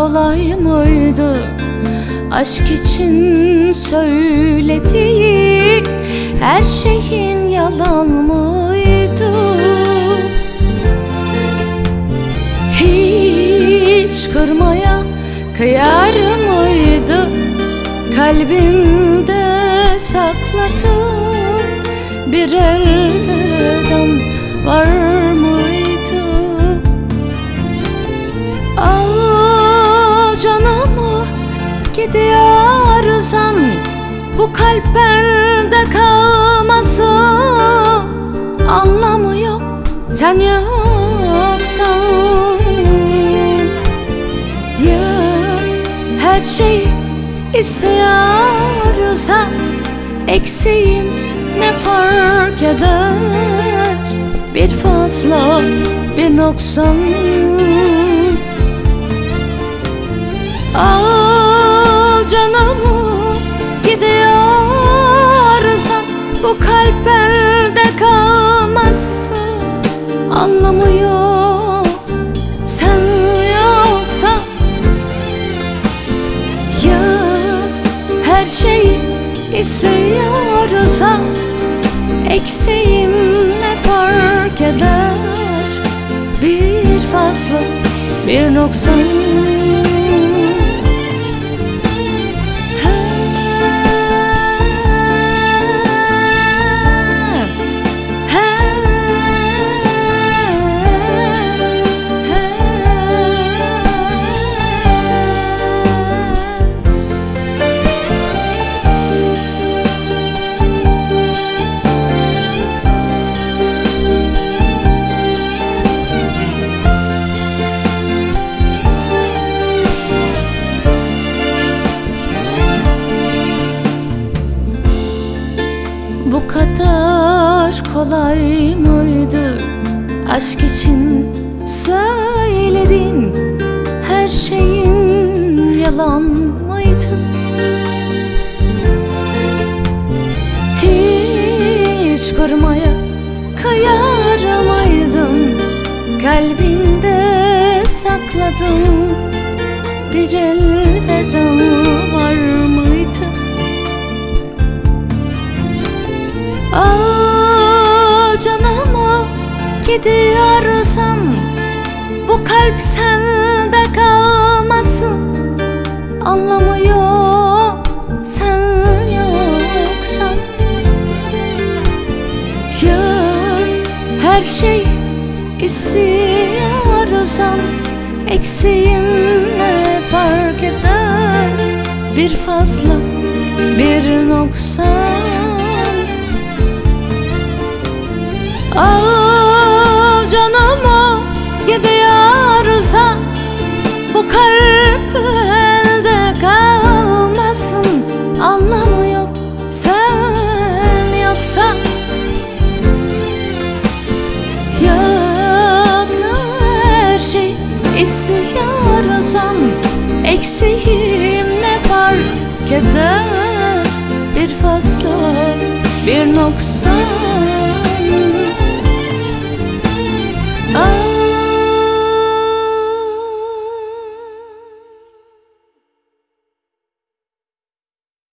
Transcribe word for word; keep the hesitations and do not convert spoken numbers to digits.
kolay mıydı aşk için söylediği her şeyin yalan mıydı? Hiç kırmaya kıyar mıydı kalbimde sakladığım bir elveden var mıydı? Al canımı gidiyorsan bu kalp bende kalmasın, anlamı yok sen yoksan. Her şey istiyorsa eksiğim ne fark eder? Bir fazla bir noksan. Al canımı gidiyorsan bu kalp bende kalmasın, anlamı yok sen yoksan. Her şeyi istiyorsa eksiğim ne fark eder? Bir fazla bir noksan. Bu kadar kolay mıydı aşk için söyledin her şeyin yalan mıydı? Hiç kırmaya kıyar mıydın kalbinde sakladın bir elveda var mıydı? Al canımı gidiyorsan bu kalp sende kalmasın, anlamı yok sen yoksan. Ya her şey istiyorsan eksiğim ne fark eder? Bir fazla bir noksan. Al canımı gidiyorsan bu kalp elde kalmasın, anlamı yok sen yoksan. Yok her şey istiyorsan eksiğim ne fark eder? Bir fazla bir noksan.